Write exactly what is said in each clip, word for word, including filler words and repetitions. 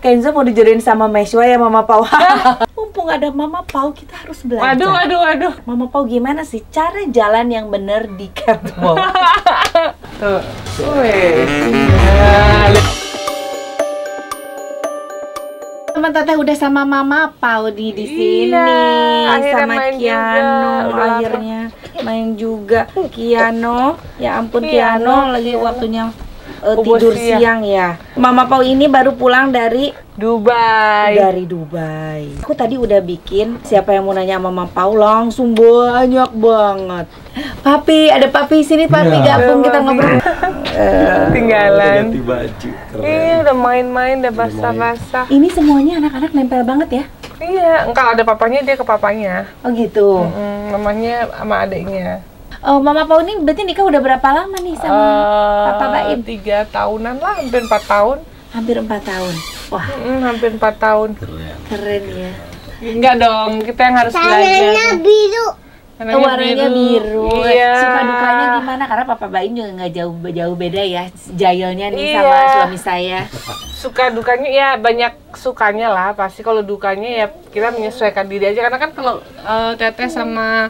Kenzo mau dijodohin sama Meshwa ya Mama Pau. Mumpung ada Mama Pau, kita harus belajar. Aduh, aduh, aduh. Mama Pau gimana sih cara jalan yang bener di catwalk? Tuh. Teman Teteh udah sama Mama Pau di di sini iya, sama Kiano juga. Akhirnya main juga Kiano. Ya ampun Kiano, Kiano lagi Kiano. Waktunya Uh, tidur siang. siang ya. Mama Pau ini baru pulang dari Dubai. Dari Dubai. Aku tadi udah bikin siapa yang mau nanya sama Mama Pau langsung banyak banget. Papi, ada Papi sini, Papi ya. Gabung ya, kita ngobrol. uh, Tinggalan. Ganti baju. Iya, udah main-main, udah basah-basah. Ini semuanya anak-anak nempel banget ya? Iya, enggak ada papanya dia ke papanya. Oh gitu. Mm-mm, mamanya sama adiknya. Oh, Mama Pau ini berarti nikah udah berapa lama nih sama uh, Papa Baim? Tiga tahunan lah, hampir empat tahun. Hampir empat tahun. Wah, mm, hampir empat tahun. Keren, keren ya. Enggak dong, kita yang harus belajar. Warnanya biru. Warnanya biru. Iya. Suka dukanya gimana? Karena Papa Baim juga nggak jauh jauh beda ya, jahilnya nih iya. Sama suami saya. Suka dukanya ya banyak sukanya lah. Pasti kalau dukanya ya kita menyesuaikan diri aja. Karena kan kalau uh, Teteh sama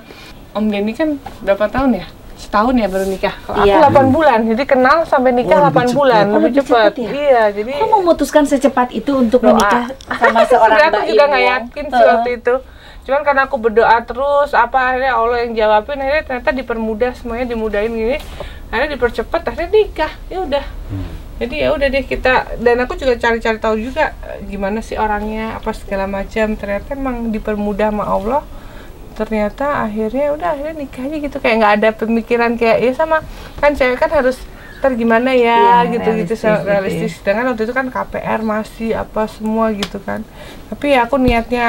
Om Denny kan berapa tahun ya? Setahun ya baru nikah. Kalau iya. Aku delapan bulan, jadi kenal sampai nikah oh, delapan bulan, oh, lebih cepat. Ya? Iya, jadi kok memutuskan secepat itu untuk doa. Menikah sama seorang Mbak Ibu? Aku juga nggak yakin sih waktu itu. Cuman karena aku berdoa terus, apa akhirnya Allah yang jawabin, akhirnya ternyata dipermudah semuanya, dimudahin gini. Akhirnya dipercepat, akhirnya nikah. Ya udah. Hmm. Jadi ya udah deh kita, dan aku juga cari-cari tahu juga gimana sih orangnya, apa segala macam. Ternyata emang dipermudah sama Allah. Ternyata akhirnya udah akhirnya nikahnya gitu kayak nggak ada pemikiran kayak ya sama kan cewek kan harus ntar gimana ya gitu-gitu ya, realistis, realistis. Gitu. Dengan waktu itu kan K P R masih apa semua gitu kan tapi ya aku niatnya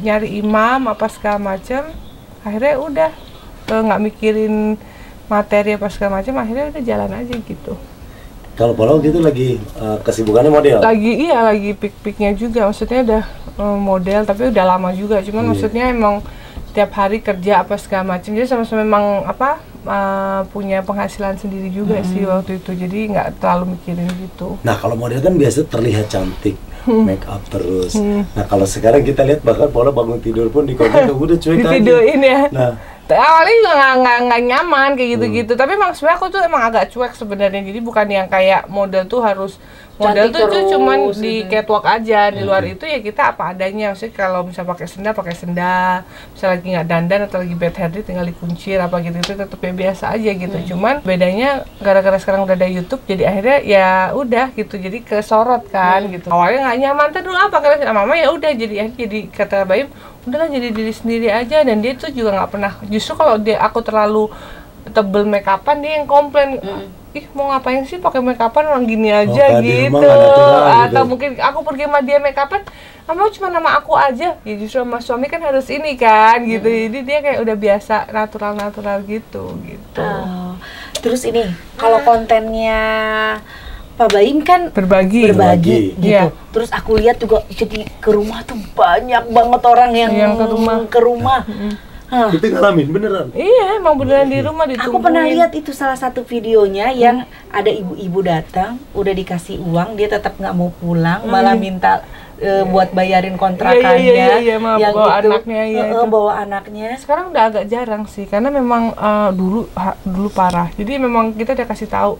nyari imam apa segala macam akhirnya udah nggak mikirin materi apa segala macam akhirnya udah jalan aja gitu. Kalau Paula gitu lagi uh, kesibukannya model? Lagi iya lagi pik-piknya juga maksudnya udah um, model tapi udah lama juga cuman yeah. Maksudnya emang tiap hari kerja apa segala macam jadi sama-sama memang apa uh, punya penghasilan sendiri juga hmm. Sih waktu itu jadi nggak terlalu mikirin gitu. Nah kalau model kan biasa terlihat cantik hmm. Make up terus hmm. Nah kalau sekarang kita lihat bahkan Paula bangun tidur pun di konten udah cuek aja ditidurin ya nah. Awalnya juga nggak nyaman kayak gitu-gitu hmm. Tapi emang sebenarnya aku tuh emang agak cuek sebenarnya jadi bukan yang kayak model tuh harus model cantik tuh terus, cuman gitu. Di catwalk aja di luar hmm. Itu ya kita apa adanya sih kalau misal pakai senda pakai senda misal lagi nggak dandan atau lagi bad hair tinggal dikuncir apa gitu itu tetapnya biasa aja gitu hmm. Cuman bedanya gara-gara sekarang udah ada YouTube jadi akhirnya ya udah gitu jadi kesorot kan hmm. Gitu awalnya nggak nyaman tuh dulu apa kalian sama mama ya udah jadi jadi kata Baim udahlah jadi diri sendiri aja dan dia tuh juga nggak pernah justru kalau dia aku terlalu tebel make upan dia yang komplain hmm. Ih mau ngapain sih pakai make upan orang gini aja oh, gitu atau gitu. Mungkin aku pergi sama dia make upan kamu cuma nama aku aja ya justru sama suami kan harus ini kan gitu hmm. Jadi dia kayak udah biasa natural natural gitu gitu oh. Terus ini kalau kontennya Pak Baim kan berbagi, berbagi, berbagi. Gitu. Yeah. Terus aku lihat juga jadi ke rumah tuh banyak banget orang yang, yang ke rumah ke rumah Hah. Kita ngalamin beneran. Iya, emang beneran di rumah ditungguin. Aku pernah lihat itu salah satu videonya yang hmm. Ada ibu-ibu datang, udah dikasih uang, dia tetap nggak mau pulang, hmm. Malah minta e, hmm. Buat bayarin kontrakannya, iya, iya, iya, iya, yang bawa gitu, anaknya, iya, e, bawa anaknya. Sekarang udah agak jarang sih, karena memang uh, dulu ha, dulu parah. Jadi memang kita udah kasih tahu.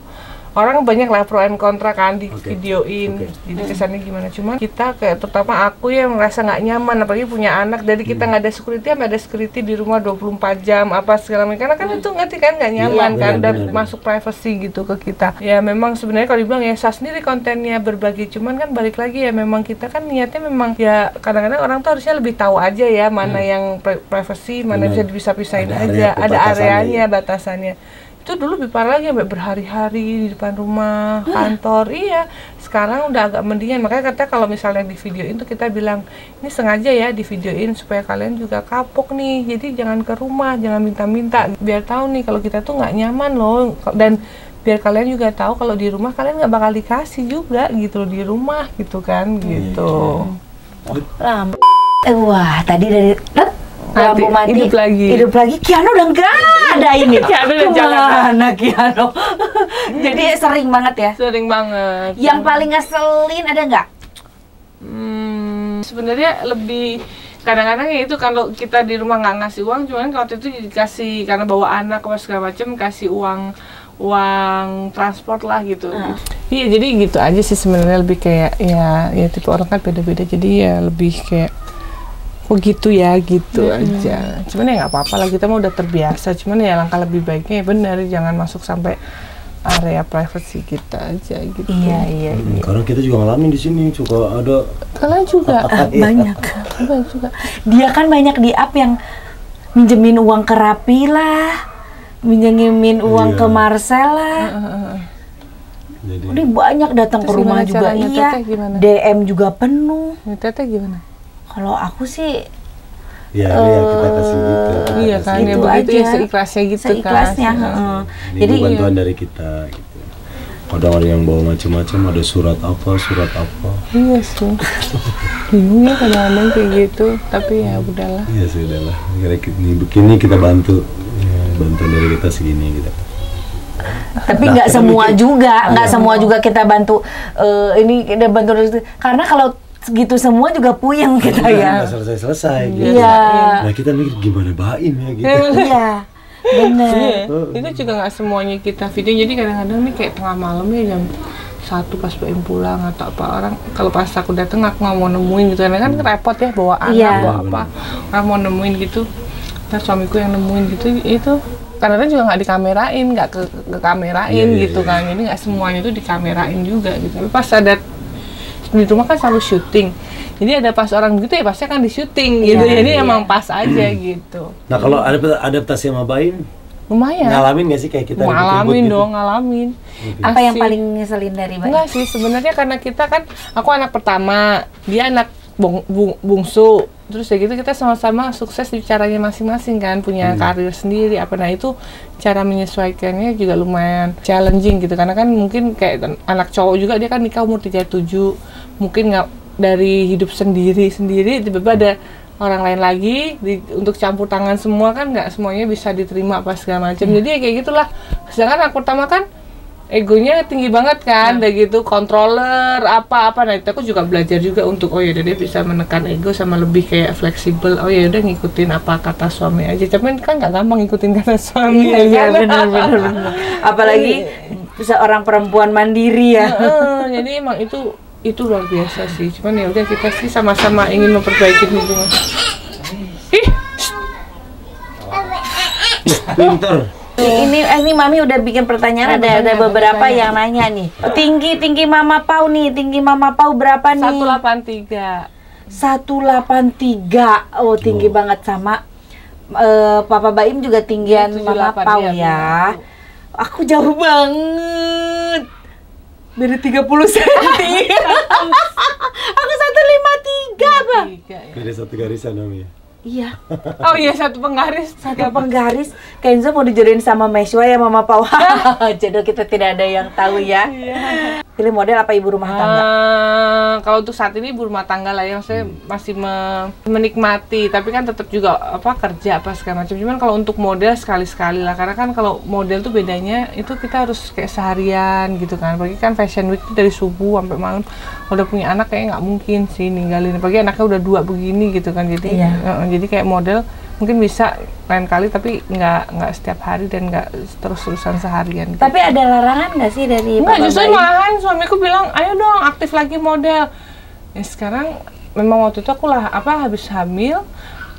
Orang banyak lah pro and kontra kan di okay. Videoin, okay. Jadi kesannya gimana? Cuman kita kayak terutama aku yang merasa nggak nyaman, apalagi punya anak dari kita nggak hmm. Ada security, sampai ada security di rumah dua puluh empat jam apa segala macam. Karena kan hmm. Itu ngerti kan nggak nyaman yeah, kan yeah, dan yeah, yeah. Masuk privacy gitu ke kita. Ya memang sebenarnya kalau dibilang ya sah sendiri kontennya berbagi, cuman kan balik lagi ya memang kita kan niatnya memang ya kadang-kadang orang tuh harusnya lebih tahu aja ya mana hmm. Yang privacy, mana bener. Bisa dipisah-pisahin aja, ada areanya, batasannya. Itu dulu lebih parah lagi sampai berhari-hari di depan rumah, kantor, iya. Sekarang udah agak mendingan, makanya katanya kalau misalnya di videoin tuh kita bilang ini sengaja ya di videoin supaya kalian juga kapok nih, jadi jangan ke rumah, jangan minta-minta, biar tahu nih kalau kita tuh nggak nyaman loh, dan biar kalian juga tahu kalau di rumah kalian nggak bakal dikasih juga gitu di rumah gitu kan, gitu. Lampu, wah tadi dari lampu mati, hidup lagi, hidup lagi, Kiano udah enggak ada ini, Kiano udah kemana Kiano? Jadi sering banget ya? Sering banget. Yang paling ngeselin ada nggak? Hmm, sebenarnya lebih kadang-kadang ya itu kalau kita di rumah nggak ngasih uang, cuman waktu itu dikasih karena bawa anak apa segala macam, kasih uang uang transport lah gitu. Iya, hmm. Jadi gitu aja sih sebenarnya, lebih kayak ya ya tipe orang kan beda-beda, jadi ya lebih kayak kok gitu ya gitu hmm. aja. Cuman ya nggak apa-apa lah, kita mah udah terbiasa. Cuman ya langkah lebih baiknya ya benar jangan masuk sampai area privasi kita aja gitu. Iya, iya, iya. Karena kita juga ngalamin di sini, juga ada. Kalian juga ah, banyak. Banyak juga. Dia kan banyak di up yang minjemin uang ke Rapi lah, minjemin uang iya. ke Marcel lah. Jadi udah banyak datang ke rumah juga. Iya. D M juga penuh. Ya, Teteh gimana? Kalau aku sih ya, uh, ya kita kasih gitu. Iya kan, gitu ya begitu ya, seikhlasnya gitu seikhlasnya, kan. Uh, jadi bantuan iya. dari kita gitu. Ada orang yang bawa macam-macam, ada surat apa, surat apa. Iya sih. Bingung ya kadang-kadang kayak gitu, tapi ya udahlah. Iya sih udahlah. Ini begini kita bantu. Ya, bantuan dari kita segini gitu. Tapi nggak nah, semua gitu. juga, nggak semua juga kita bantu. Uh, ini kita bantu dari karena kalau gitu semua juga puyeng kita ya. Nggak selesai-selesai gitu. Iya. Nah kita mikir gimana Baim ya gitu. Iya, bener. Itu juga nggak semuanya kita video, jadi kadang-kadang nih kayak tengah malam ya jam satu pas Baim pulang atau apa orang. Kalau pas aku datang aku nggak mau nemuin gitu, karena kan repot ya bawa anak, yeah. bawa apa. Nggak mau nemuin gitu, ntar suamiku yang nemuin gitu, itu kadang-kadang juga nggak dikamerain, nggak ke, ke kamerain yeah, gitu yeah, kan. Jadi nggak semuanya itu dikamerain juga gitu. Tapi pas ada di rumah kan selalu syuting, jadi ada pas orang begitu ya pasti akan di syuting gitu, ya, jadi ya. emang pas aja gitu. Nah kalau adaptasi sama Baim, lumayan. Ngalamin gak sih kayak kita? Ngalamin dong, gitu? ngalamin. Apa Asik. yang paling ngeselin dari Baim? Enggak sih, sebenarnya karena kita kan, aku anak pertama, dia anak bong, bung, bungsu, terus ya gitu kita sama-sama sukses di caranya masing-masing kan, punya hmm. karir sendiri, apa nah itu cara menyesuaikannya juga lumayan challenging gitu, karena kan mungkin kayak anak cowok juga dia kan nikah umur tiga puluh tujuh, mungkin nggak dari hidup sendiri-sendiri, tiba-tiba ada orang lain lagi di, untuk campur tangan semua kan nggak semuanya bisa diterima apa segala macam, hmm. jadi ya kayak gitulah. Sedangkan anak pertama kan egonya tinggi banget kan, udah gitu controller apa-apa. Nah itu aku juga belajar juga untuk oh ya dia bisa menekan ego sama lebih kayak fleksibel. Oh ya udah ngikutin apa kata suami aja. Cuman kan nggak gampang ngikutin kata suami. Iya, ya, kan? Bener-bener. Apalagi seorang perempuan mandiri ya. Nah, eh, jadi emang itu itu luar biasa sih. Cuman ya udah kita sih sama-sama ingin memperbaiki hubungan. Ih, pinter. Ini, ini Mami udah bikin pertanyaan, ada ada beberapa yang nanya nih. Tinggi tinggi Mama Pau nih, tinggi Mama Pau berapa nih? satu delapan tiga. Oh tinggi banget, sama uh, Papa Baim juga tinggian Mama Pau ya. Aku jauh banget. Beda tiga puluh sentimeter. Aku satu lima tiga, Bang. Beda satu garisan Mami ya. Iya. Oh iya, satu penggaris. Satu penggaris. Kenzo mau dijodohin sama Meshwa ya Mama Pau. Jodoh kita tidak ada yang tahu ya. Pilih model apa ibu rumah tangga? Uh, kalau untuk saat ini ibu rumah tangga lah yang saya masih me menikmati. Tapi kan tetap juga apa kerja apa segala macam. Cuman kalau untuk model sekali-sekali lah. Karena kan kalau model tuh bedanya itu kita harus kayak seharian gitu kan. Apalagi kan fashion week itu dari subuh sampai malam. Kalau udah punya anak kayaknya nggak mungkin sih ninggalin. Apalagi anaknya udah dua begini gitu kan. Jadi. Iya. Uh, Jadi kayak model mungkin bisa lain kali, tapi nggak nggak setiap hari dan nggak terus-terusan seharian. Tapi gitu. Ada larangan nggak sih dari Papa Baim? Nggak, justru malahan suamiku bilang, ayo dong aktif lagi model. Ya sekarang memang waktu itu aku lah apa habis hamil,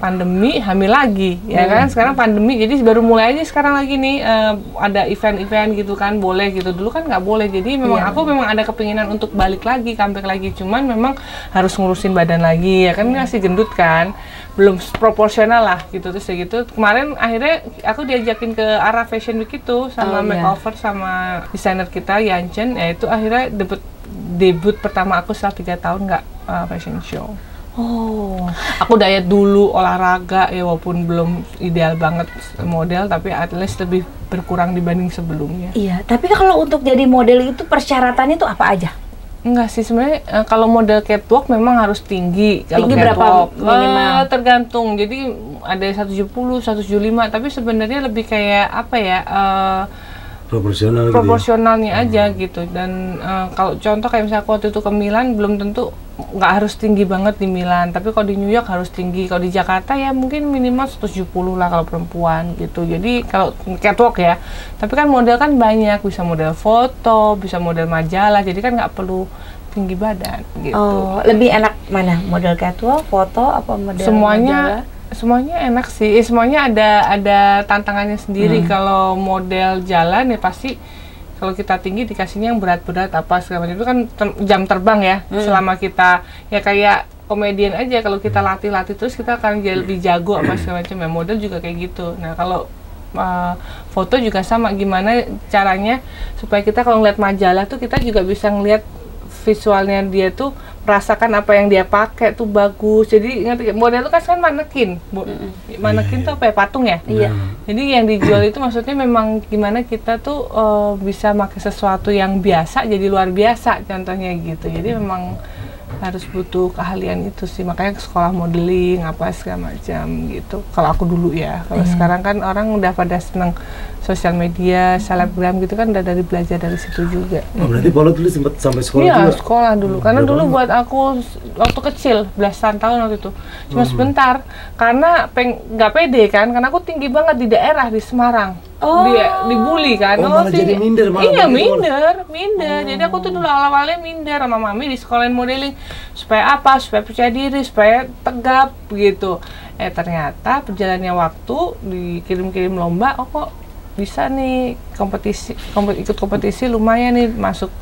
pandemi, hamil lagi, hmm. ya kan? Sekarang pandemi, jadi baru mulai aja sekarang lagi nih uh, ada event-event gitu kan, boleh gitu. Dulu kan nggak boleh, jadi memang yeah. aku memang ada kepinginan untuk balik lagi, comeback lagi. Cuman memang harus ngurusin badan lagi, ya kan masih gendut kan, belum proporsional lah gitu. Terus ya gitu, kemarin akhirnya aku diajakin ke arah fashion week itu sama oh, makeover yeah. sama desainer kita Yan Chen, ya itu akhirnya debut, debut pertama aku setelah tiga tahun nggak uh, fashion show. Oh, aku diet dulu, olahraga ya walaupun belum ideal banget model, tapi at least lebih berkurang dibanding sebelumnya. Iya, tapi kalau untuk jadi model itu persyaratannya tuh apa aja? Enggak sih sebenarnya e, kalau model catwalk memang harus tinggi. Kalau tinggi catwalk, berapa minimal? E, tergantung. Jadi ada seratus tujuh puluh, seratus tujuh puluh lima, tapi sebenarnya lebih kayak apa ya? E, proporsional proporsionalnya gitu ya? aja gitu. Dan e, kalau contoh kayak misalnya aku waktu itu ke Milan belum tentu nggak harus tinggi banget di Milan, tapi kalau di New York harus tinggi. Kalau di Jakarta ya mungkin minimal seratus tujuh puluh lah kalau perempuan gitu. Jadi kalau catwalk ya, tapi kan model kan banyak, bisa model foto, bisa model majalah, jadi kan nggak perlu tinggi badan gitu. Oh, lebih enak mana? Model catwalk, foto, apa model semuanya majalah? Semuanya enak sih, eh, semuanya ada ada tantangannya sendiri. Hmm. Kalau model jalan ya pasti kalau kita tinggi dikasihnya yang berat-berat apa segala macam, itu kan ter jam terbang ya. Hmm. Selama kita ya kayak komedian aja, kalau kita latih-latih terus kita akan jadi lebih jago apa segala macam ya. Model juga kayak gitu. Nah kalau uh, foto juga sama, gimana caranya supaya kita kalau ngeliat majalah tuh kita juga bisa ngeliat visualnya dia tuh, merasakan apa yang dia pakai tuh bagus. Jadi ingat model itu kan kan manekin, manekin tuh apa ya, patung ya. Iya. Jadi yang dijual itu maksudnya memang gimana kita tuh uh, bisa pakai sesuatu yang biasa jadi luar biasa, contohnya gitu. Jadi memang harus butuh keahlian itu sih, makanya sekolah modeling apa segala macam gitu. Kalau aku dulu ya, kalau hmm. sekarang kan orang udah pada seneng sosial media, selebgram gitu kan, udah dari belajar dari situ juga. Oh, berarti Paula dulu sempat sampai sekolah ya, juga? Iya, sekolah dulu. Karena dulu buat aku waktu kecil, belasan tahun waktu itu, cuma hmm. sebentar. Karena peng nggak pede kan, karena aku tinggi banget di daerah, di Semarang. Oh. Dia dibully kan, oh, malah jadi minder, malah iya minder, minder. Oh. Jadi aku tuh dulu awal-awalnya minder sama mami di sekolahin modeling supaya apa? Supaya percaya diri, supaya tegap gitu. Eh ternyata perjalannya waktu dikirim-kirim lomba, oh kok bisa nih kompetisi, kompet, ikut kompetisi lumayan nih, masuk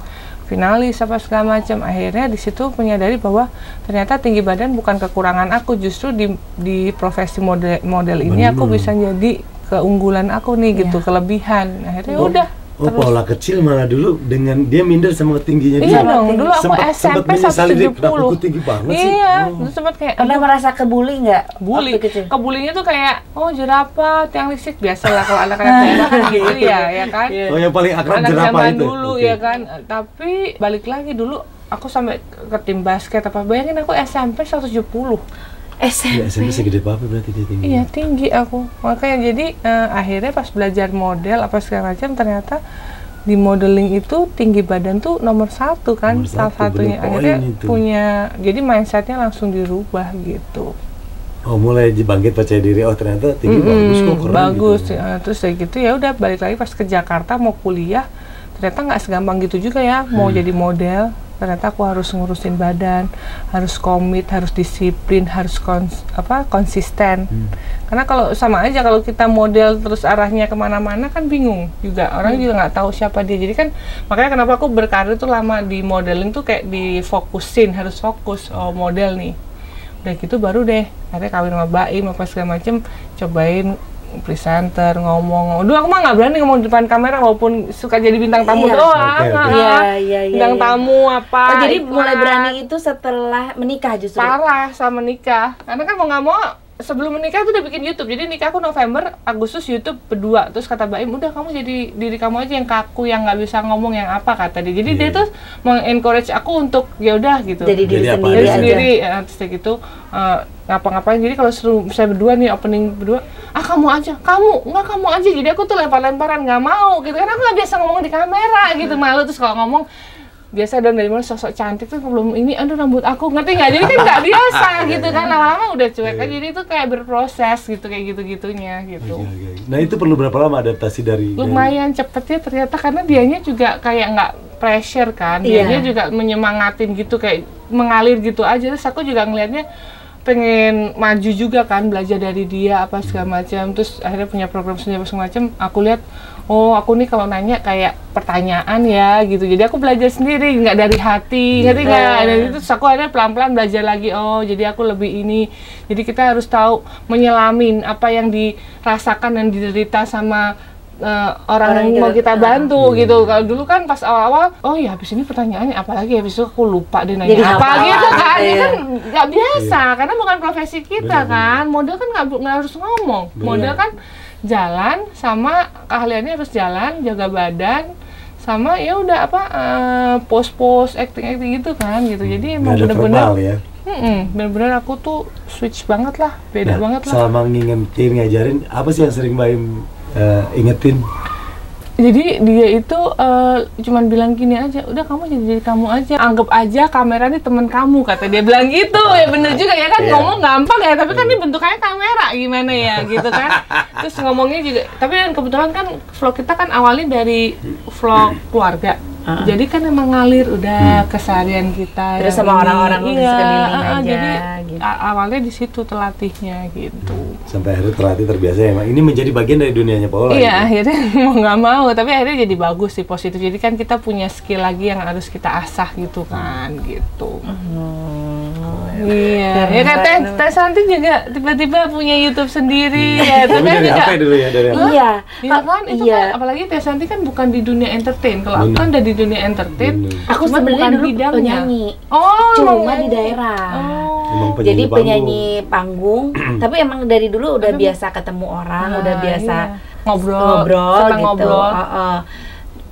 finalis apa segala macam. Akhirnya di situ menyadari bahwa ternyata tinggi badan bukan kekurangan aku, justru di di profesi model model ini aku bisa jadi keunggulan aku nih ya, gitu, kelebihan. Akhirnya oh, udah. Oh, terus. Paula kecil malah dulu dengan dia minder sama tingginya dia. Iya dong, dulu aku S M P seratus tujuh puluh. Aku tinggi banget sih. Iya, oh. sempat kayak pernah merasa kebuli nggak? Bully. Kebulinya tuh kayak oh jerapah, tiang listrik, biasalah kalau anak-anak daerah kan gitu ya, ya kan. Oh, yang paling akrab jerapah itu. Dulu okay. ya kan, tapi balik lagi dulu aku sampai ke tim basket apa, bayangin aku S M P seratus tujuh puluh. S M P. Ya, S M P segede apa berarti dia tinggi? Iya tinggi aku, makanya jadi eh, akhirnya pas belajar model apa segala macam ternyata di modeling itu tinggi badan tuh nomor satu kan, nomor salah satu, satunya akhirnya itu. Punya, jadi mindsetnya langsung dirubah gitu. Oh mulai dibangkit percaya diri, oh ternyata tinggi mm-hmm, bagus kok, keren bagus gitu. Ya, terus kayak gitu ya udah balik lagi pas ke Jakarta mau kuliah, ternyata nggak segampang gitu juga ya mau hmm. jadi model. Ternyata aku harus ngurusin badan, harus komit, harus disiplin, harus kons apa konsisten. Hmm. Karena kalau sama aja kalau kita model terus arahnya kemana-mana kan bingung juga, orang hmm. juga nggak tahu siapa dia. Jadi kan makanya kenapa aku berkarir tuh lama di modeling tuh kayak difokusin, harus fokus oh model nih. Udah gitu baru deh, akhirnya kawin sama Baim apa segala macem, cobain presenter ngomong, duh aku mah nggak berani ngomong di depan kamera walaupun suka jadi bintang tamu iya. doang, okay, okay. Iya, iya, iya, bintang iya. tamu apa. Oh jadi iklan. Mulai berani itu setelah menikah justru. Parah sama menikah, karena kan mau nggak mau sebelum menikah aku udah bikin YouTube, jadi nikah aku November, Agustus YouTube berdua, terus kata Baim udah kamu jadi diri kamu aja yang kaku, yang nggak bisa ngomong yang apa kata dia, jadi yeah. dia tuh mengencourage aku untuk ya udah gitu. Jadi diri jadi sendiri, aja. sendiri, ya, terus kayak gitu. Uh, ngapa-ngapain, jadi kalau seru saya berdua nih opening berdua, ah kamu aja, kamu, nggak kamu aja, jadi aku tuh lempar-lemparan, nggak mau gitu, karena aku nggak biasa ngomong di kamera gitu, malu. Terus kalau ngomong, biasa dan dari mana sosok cantik tuh belum ini, aduh rambut aku, ngerti nggak, jadi kan nggak biasa gitu kan, lama-lama udah cuek aja, jadi itu kayak berproses gitu, kayak gitu-gitunya gitu. Nah itu perlu berapa lama adaptasi dari? Lumayan dari... cepet ya ternyata, karena dianya juga kayak nggak pressure kan, dianya yeah. juga menyemangatin gitu, kayak mengalir gitu aja, terus aku juga ngelihatnya pengen maju juga kan, belajar dari dia apa segala macam, terus akhirnya punya program sendiri segala macam. Aku lihat oh aku nih kalau nanya kayak pertanyaan ya gitu, jadi aku belajar sendiri nggak dari hati ngerti yeah. nggak yeah. dari itu. Terus aku akhirnya pelan-pelan belajar lagi, oh jadi aku lebih ini, jadi kita harus tahu menyelamin apa yang dirasakan dan diderita sama Uh, orang yang mau kita bantu uh, gitu. Kalau dulu kan pas awal-awal, oh ya habis ini pertanyaannya apalagi, habis itu aku lupa deh nanya jadi apa gitu kan, iya. kan nggak biasa, iya. karena bukan profesi kita bener, kan, model kan nggak harus ngomong, bener. model kan jalan sama keahliannya harus jalan, jaga badan, sama ya udah apa uh, pos-pos, acting-acting gitu kan gitu, jadi emang bener-bener. Hmm, bener-bener aku tuh switch banget lah, beda nah, banget lah. Selama ngingetin, ngajarin, apa sih yang sering Baim Uh, ingetin Jadi dia itu uh, cuman bilang gini aja, udah kamu jadi diri kamu aja, anggap aja kamera ini temen kamu, kata dia bilang gitu. Ya bener juga ya kan, yeah. Ngomong gampang ya, tapi kan ini bentukannya kamera gimana ya gitu kan. Terus ngomongnya juga, tapi kan kebetulan kan vlog kita kan awalnya dari vlog keluarga. Uh -huh. Jadi kan emang ngalir udah keseharian kita. Terus sama orang-orang iya, sekeliling uh, aja. Jadi gitu. Awalnya di situ telatihnya gitu. Sampai akhirnya terlatih terbiasa ya, Mak. Ini menjadi bagian dari dunianya Paula. Iya, gitu. Akhirnya mau nggak mau, tapi akhirnya jadi bagus sih, positif. Jadi kan kita punya skill lagi yang harus kita asah gitu kan, gitu. Hmm. Oh, iya. Ya kan Teh, Teh Santy juga tiba-tiba punya YouTube sendiri. Ya, itu kan juga. Dulu ya, dari apa? Iya. Iya kan, itu iya. Kan, apalagi Teh Santy kan bukan di dunia entertain. Kalau aku kan udah di dunia entertain, bener. Aku sebenarnya dulu bidangnya. Penyanyi, oh, cuma di daerah. Oh. Penyanyi jadi penyanyi panggung, panggung tapi emang dari dulu udah biasa ketemu orang, nah, udah biasa iya. ngobrol, ngobrol gitu. Ngobrol. Uh, uh.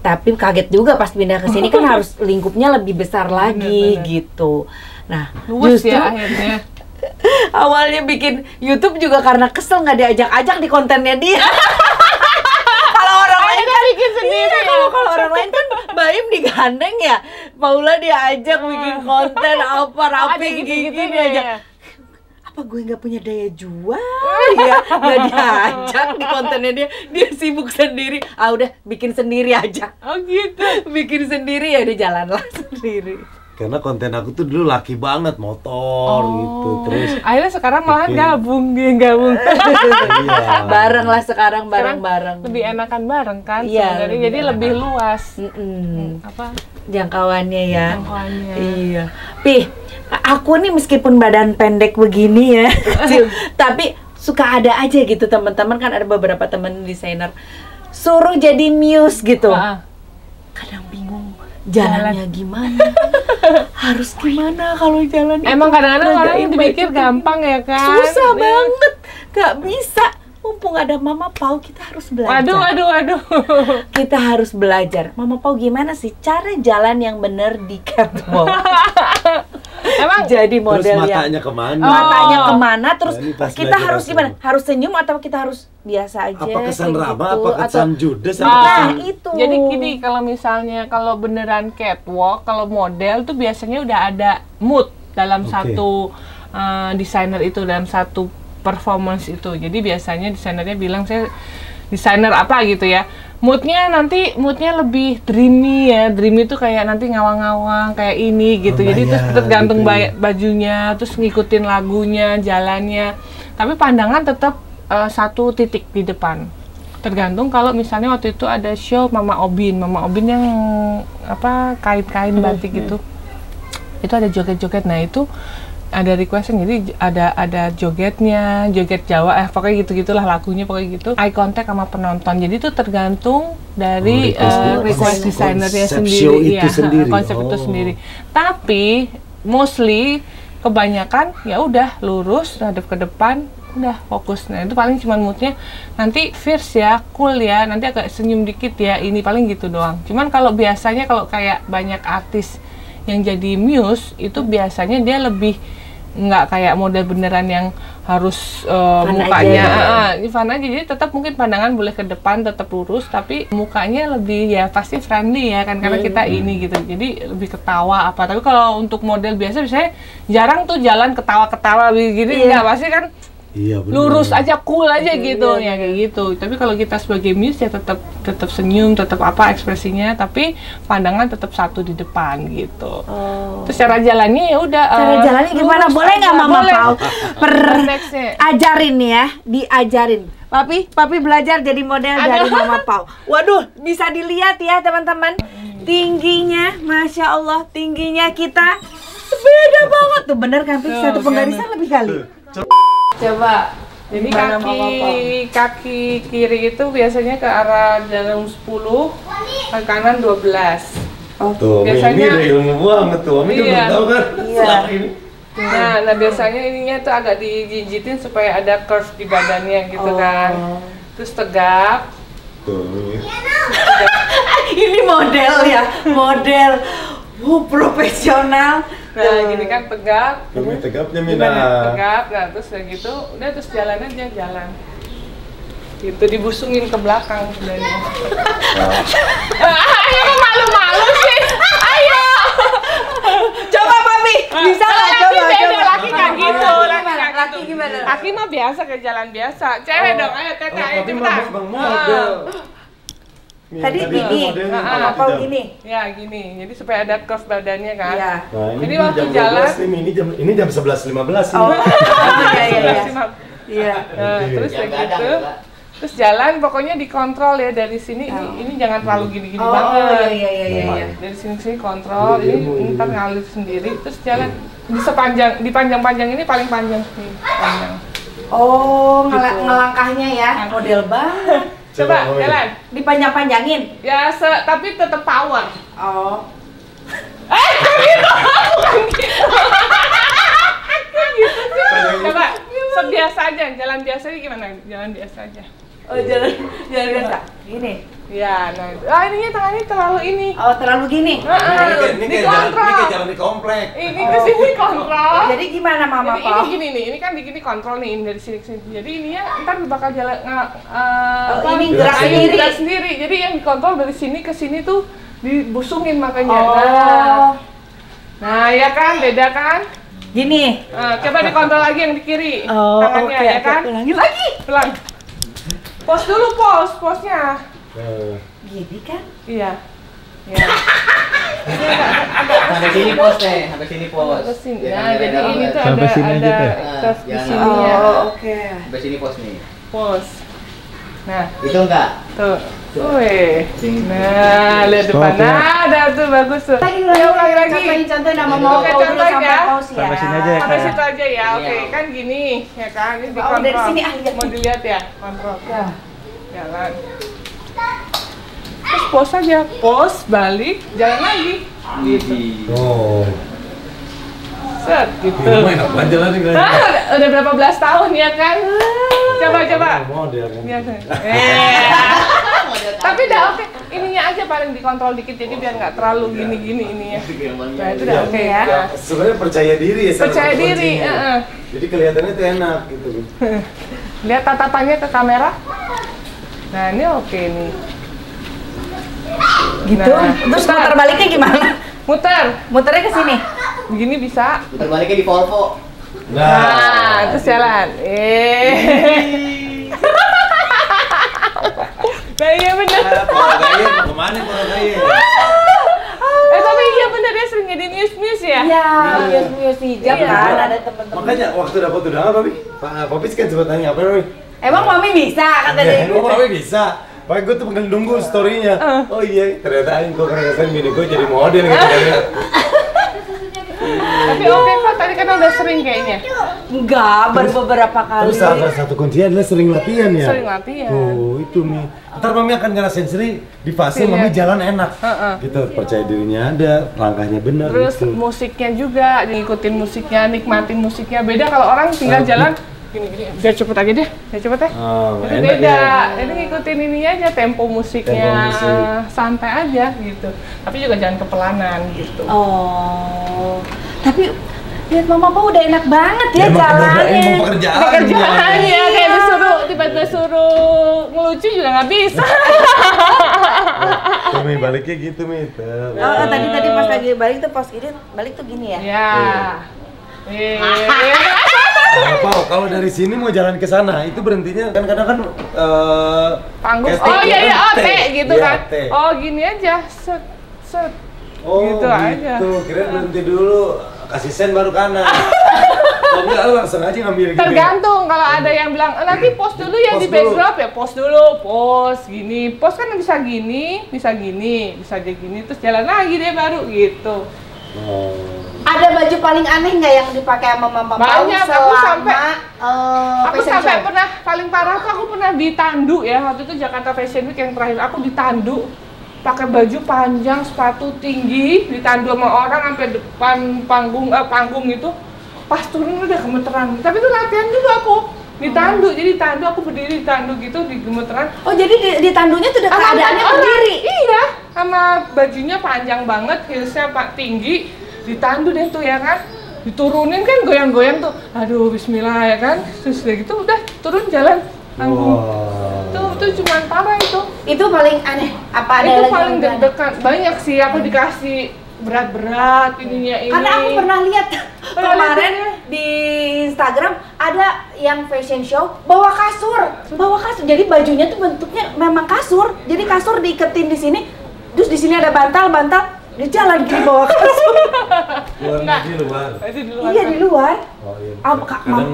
Tapi kaget juga pas pindah ke sini kan harus lingkupnya lebih besar lagi bener, bener. Gitu. Nah, luas ya akhirnya. Awalnya bikin YouTube juga karena kesel nggak diajak-ajak di kontennya dia. Bikin sendiri iya, kalau kalau orang lain kan Baim digandeng ya, Paula diajak hmm. bikin konten apa rapi gitu, gigi gitu diajak ya. Apa gue nggak punya daya jual ya, nggak diajak di kontennya dia, dia sibuk sendiri, ah udah bikin sendiri aja. Oh gitu, bikin sendiri ya, udah jalanlah sendiri. Karena konten aku tuh dulu laki banget, motor oh. gitu, terus akhirnya sekarang malah gabung, dia gabung iya. Bareng lah sekarang, bareng-bareng lebih enakan bareng kan iya, sebenarnya, jadi enakan. Lebih luas mm-mm. apa jangkauannya ya jangkauannya. Iya Pih, aku nih meskipun badan pendek begini ya tapi suka ada aja gitu teman-teman, kan ada beberapa teman desainer suruh jadi muse gitu ah. Kadang bingung jalannya jalan. Gimana? Harus gimana kalau jalan? Emang kadang-kadang orang yang dipikir gampang ya kan? Susah Nih. banget, gak bisa. Mumpung ada Mama Pau, kita harus belajar. Waduh, waduh, waduh. Kita harus belajar. Mama Pau gimana sih cara jalan yang bener di catwalk? Emang jadi model terus matanya yang kemana? Matanya oh. kemana? Terus nah, kita harus gimana? Itu. Harus senyum atau kita harus biasa aja? Apa kesan raba? Gitu, apa kesan atau... judes? Nah, kesan... itu. Jadi gini, kalau misalnya kalau beneran catwalk, kalau model tuh biasanya udah ada mood dalam okay. satu uh, desainer itu, dalam satu performance itu. Jadi biasanya desainernya bilang saya desainer apa gitu ya. Moodnya nanti, moodnya lebih dreamy ya, dreamy tuh kayak nanti ngawang-ngawang kayak ini gitu. Oh, jadi terus tergantung gitu. Bajunya, terus ngikutin lagunya, jalannya. Tapi pandangan tetap uh, satu titik di depan. Tergantung kalau misalnya waktu itu ada show Mama Obin, Mama Obin yang apa kain-kain batik hmm, gitu. Hmm. Itu ada joget-joget. Nah itu ada requestan, jadi ada ada jogetnya, joget Jawa, eh pokoknya gitu-gitulah lakunya, pokoknya gitu. Eye contact sama penonton, jadi itu tergantung dari oh, uh, request oh, desainernya sendiri, itu ya, sendiri. Konsep oh. itu sendiri. Tapi mostly kebanyakan ya udah lurus, hadap ke depan, udah fokus. Nah itu paling cuman moodnya nanti fierce ya, cool ya, nanti agak senyum dikit ya, ini paling gitu doang. Cuman kalau biasanya kalau kayak banyak artis yang jadi muse itu biasanya dia lebih nggak kayak model beneran yang harus uh, mukanya aja. Uh, fun aja, jadi tetap mungkin pandangan boleh ke depan, tetap lurus, tapi mukanya lebih ya pasti friendly ya kan, karena kita hmm. ini gitu, jadi lebih ketawa apa. Tapi kalau untuk model biasa biasanya jarang tuh jalan ketawa-ketawa begini, nggak yeah. pasti kan iya, bener. Lurus aja, cool aja iya, gitu iya. ya kayak gitu. Tapi kalau kita sebagai muse ya tetap tetap senyum, tetap apa ekspresinya, tapi pandangan tetap satu di depan gitu. Oh. Terus cara jalannya ya udah. Cara uh, jalannya gimana? Boleh nggak Mama Pau? Per ajarin ya, diajarin. Papi, Papi belajar jadi model dari Mama Pau. Waduh, bisa dilihat ya teman-teman. Tingginya, masya Allah, tingginya kita beda banget tuh, bener kan? Tuh, satu penggarisan lebih kali. Coba, jadi Mana kaki kaki kiri itu biasanya ke arah jarum sepuluh, ke kanan dua belas. Oh, tuh, biasanya ini buang tuh, Mami iya, tahu kan? Iya. Nah, nah biasanya ininya tuh agak dijijitin supaya ada curve di badannya gitu oh. kan. Terus tegap. Tuh. Ini model ya, model. Wow, profesional. Nah, gini kan tegap. Kami tegapnya Mina. Tegap, nah terus kayak gitu, udah terus jalan aja jalan. gitu, dibusungin ke belakang sebenarnya. Ayo kok malu-malu sih? Ayo! Coba Papi, bisa lah, coba. Beda, laki kan gitu. Laki gimana? Laki mah biasa, ke jalan biasa. Cewek dong, ayo Teteh, ayo cepetan. Tadi gini, apa gini? Ya gini, jadi supaya ada curve badannya kan. Jadi waktu jalan ini jam sebelas lima belas nih. Oh, iya iya. Iya, nah, terus kayak gitu, terus jalan pokoknya dikontrol ya dari sini. Oh. ini, ini jangan terlalu gini-gini oh, banget. Iya, iya, iya, iya. Dari sini ke sini kontrol, ini ntar ngalir sendiri. Terus jalan di sepanjang, di panjang-panjang ini paling panjang nih, panjang. Oh, gitu. Ngelangkahnya ya, model banget. Coba, Coba jalan. Dipanjang-panjangin? Ya, se tapi tetap power. Oh. Eh, gitu, bukan gitu. Coba sebiasa aja, jalan biasa aja gimana? Jalan biasa aja. Oh, jalan jalan biasa. Gini. Ya, nah. Ah, ininya tangannya terlalu ini. Oh, terlalu gini. Heeh. Ini kayak jalan di komplek. Ini ke sini kontrol. Jadi gimana Mama Pau? Ini gini nih, ini kan begini kontrol nih dari sini ke sini. Jadi ininya ntar bakal jalan ini gerak sendiri. sendiri. Jadi yang dikontrol dari sini ke sini tuh dibusungin makanya. Oh. Nah, ya kan beda kan? Gini, uh, coba dikontrol lagi yang di kiri. Oh, tangannya okay, ya kan? Ulangin lagi. Pelan. Pos dulu, pos, posnya. Uh. Gini kan? Iya. Iya. Sampai sini pos deh, sampai sini pos. Sampai sini. Nah, jadi ini tuh ada ada tas di sini ya. Oh, oke. Sampai sini pos nih. Pos. Nah, itu enggak? Tuh. Wih. Nah, lihat depan. Nah, ada tuh bagus tuh. Lagi lagi lagi. Contohin nama mau ke contoh ya. Sampai sini aja ya. Sampai situ aja ya. Oke, kan gini ya kan. Ini dikontrol. Dari sini aja. Mau dilihat ya. Kontrol. Jalan. Terus pose aja. Pose, balik, jalan lagi. Gitu. Oh. Set gitu. Enak banget jalannya. Udah berapa belas tahun ya kan? Coba coba. Biasa. Tapi udah oke, ininya aja paling dikontrol dikit jadi biar nggak terlalu gini-gini ininya. Nah itu udah oke ya. Sebenarnya percaya diri ya. Percaya diri. Jadi kelihatannya tuh enak gitu. Lihat tatapannya ke kamera. Nah ini oke nih. Gitu. Terus muter baliknya gimana? Muter. Muternya ke sini. Begini bisa. Muter baliknya di Volvo. Nah terus jalan. Eh. Nah, iya bener. Kemana Paula Baim? Eh tapi iya bener dia sering jadi news-news ya? Iya, news-news hijab kan ada temen-temen. Makanya waktu dapat undangan Papi, Papi kan sempat tanya apa Papi? Emang Papi bisa kata dia? Emang Papi bisa? Papi gue tuh nunggu story-nya. Oh iya, ternyata gue ngerasain gini gue jadi model gitu. Tapi oke kok, tadi kan udah sering kayaknya? Enggak, baru beberapa kali. Terus salah satu kuncinya adalah sering latihan ya? Sering latihan. Oh itu Mi. Ntar Mami akan ngerasain sendiri di fase Mami jalan enak. Gitu, percaya dirinya ada, langkahnya benar. Terus musiknya juga, ngikutin musiknya, nikmatin musiknya. Beda kalau orang tinggal jalan gini-gini, udah cepet aja deh, udah cepet ya. Itu beda, jadi ngikutin ini aja, tempo musiknya santai aja gitu. Tapi juga jangan kepelanan gitu. Oh. Tapi lihat Mama Pau udah enak banget ya, ya jalannya. Emang pekerjaan. Pekerjaannya iya. Kayak disuruh tiba-tiba suruh ngelucu juga nggak bisa. Tuh Mi, baliknya gitu Mi. Oh, tadi tadi pas lagi balik tuh pas ini balik tuh gini ya. Iya. Pau, kalau dari sini mau jalan ke sana itu berhentinya kan kadang kan eh panggung. Oh iya iya, oh T gitu kan. Oh gini aja. Set set. Oh gitu, gitu. Kira berhenti dulu, kasih sen baru kanan. Kalau enggak langsung aja ngambil gitu. Tergantung, kalau ada yang bilang nanti pos dulu yang di backdrop ya, pos dulu, pos gini. Pos kan bisa gini, bisa gini, bisa aja gini, terus jalan lagi deh baru gitu. Ada baju paling aneh nggak yang dipakai sama Mama Pau selama aku sampai pernah, paling parah tuh aku pernah ditandu ya, waktu itu Jakarta Fashion Week yang terakhir aku ditandu. Pakai baju panjang, sepatu tinggi, ditandu sama orang sampai depan panggung, eh, panggung gitu. Pas turun udah gemeteran. Tapi itu latihan dulu aku. Ditandu, hmm. jadi ditandu aku berdiri ditandu gitu di gemeteran. Oh, jadi ditandunya tuh udah keadaannya berdiri. Iya, sama bajunya panjang banget, heelsnya pak tinggi, ditandu deh tuh ya kan. Diturunin kan goyang-goyang tuh. Aduh, bismillah ya kan. Terus udah gitu udah turun jalan panggung. Wow. itu cuma Tara itu. Itu paling aneh. Apa ada itu lagi paling deg-degan. Banyak sih aku hmm. dikasih berat-berat ininya ini. Karena aku pernah lihat kemarin di Instagram ada yang fashion show bawa kasur, bawa kasur. Jadi bajunya tuh bentuknya memang kasur. Jadi kasur diiketin di sini, terus di sini ada bantal-bantal. Dia jalan di bawah kasur. Luar nah, di luar. Di luar. Iya, kan? Di luar. Oh, iya. Ah, kadang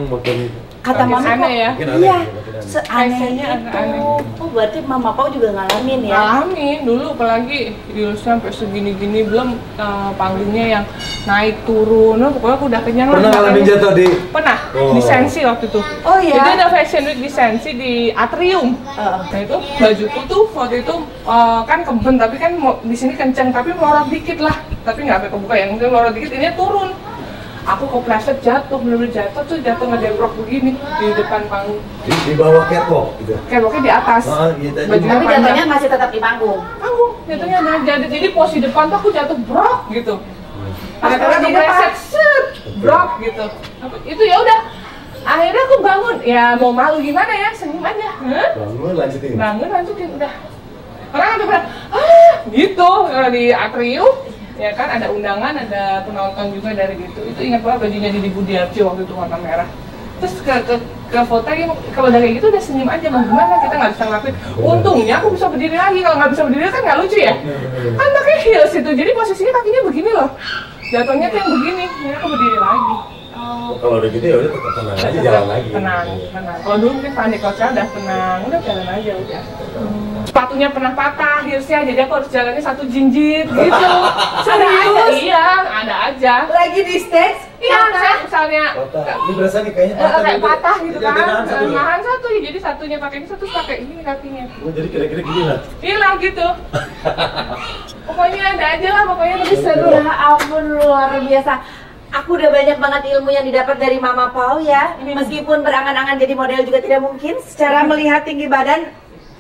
kata mama kok ya. Iya. Seanehnya aneh. Oh, berarti Mama Pau juga ngalamin ya? Ngalamin dulu apalagi di sampai segini-gini belum uh, panggilnya yang naik turun. Nah, pokoknya aku udah kenyang. Pernah ngalamin jatuh di? Pernah. Oh. Di Sensi waktu itu. Oh iya. Jadi ada fashion week di Sensi di atrium. Uh, nah itu bajuku tuh waktu itu uh, kan keben tapi kan di sini kenceng tapi mau dikit lah, tapi nggak sampai kebuka yang mungkin lorot dikit, ini turun aku kepleset jatuh, bener-bener jatuh tuh jatuh ngedeprok begini di depan panggung di, di bawah catwalk gitu? Catwalknya di atas oh, iya, tapi jatuhnya masih tetap di panggung? Panggung, jatuhnya nah, jadi, jadi posisi depan tuh aku jatuh brok gitu kadang-kadang kepleset, set, brok gitu itu ya udah akhirnya aku bangun, ya mau malu gimana ya, senyum aja huh? bangun lanjutin? bangun lanjutin, udah orang udah bilang, ah gitu di atrium ya kan ada undangan, ada penonton juga dari gitu itu ingat banget bajunya di Budiarjo waktu itu warna merah terus ke ke, ke fotonya, kalau dari gitu udah senyum aja mau gimana, kita nggak bisa ngelakuin untungnya aku bisa berdiri lagi, kalau nggak bisa berdiri kan nggak lucu ya kan pakai heels itu, jadi posisinya kakinya begini loh jatuhnya tuh yang begini, ya aku berdiri lagi oh. kalau udah gitu ya udah tetap tenang aja, jalan lagi tenang, tenang kalau dulu mungkin panik, kalau udah tenang, udah jalan aja udah hmm. sepatunya pernah patah, heelsnya jadi aku harus jalannya satu jinjit gitu. Serius? Iya, ada aja. Lagi di stage? Iya, saya misalnya patah. Ini berasa nih kayaknya patah, kayak patah gitu kan. Nahan satu, jadi satunya pakai ini, satu pakai ini kakinya. Oh, jadi kira-kira gini lah. Gila gitu. Pokoknya ada aja lah, pokoknya lebih seru. Ya ampun, luar biasa. Aku udah banyak banget ilmu yang didapat dari Mama Pau ya. Meskipun berangan-angan jadi model juga tidak mungkin secara melihat tinggi badan.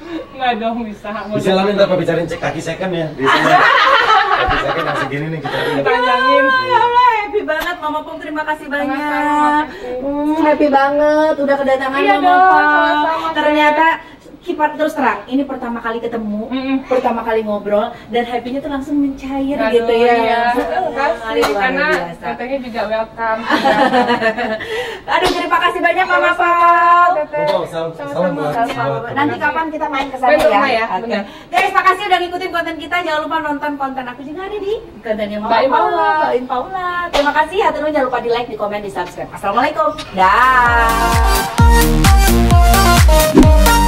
Nggak dong, bisa bisa lamin tanpa bicarain cek kaki saya kan ya di sini kaki saya kan masih gini nih, kita panjangin ya Allah, happy banget Mama Pau, terima kasih banyak hmm, happy banget udah kedatangan iya Mama Pau ternyata kipat terus terang, ini pertama kali ketemu, mm-hmm. pertama kali ngobrol dan happy-nya tuh langsung mencair aduh, gitu ya. Iya. Terima kasih ah, karena biasa. Katanya juga welcome. Aduh terima kasih banyak Mama Pau. Nanti kapan kita main kesana ya? Ya okay. Guys makasih udah ngikutin konten kita, jangan lupa nonton konten aku juga ada di kontennya Mama Paula. Paula. Terima kasih ya, terus jangan lupa di like, di komen, di subscribe. Assalamualaikum. Dah.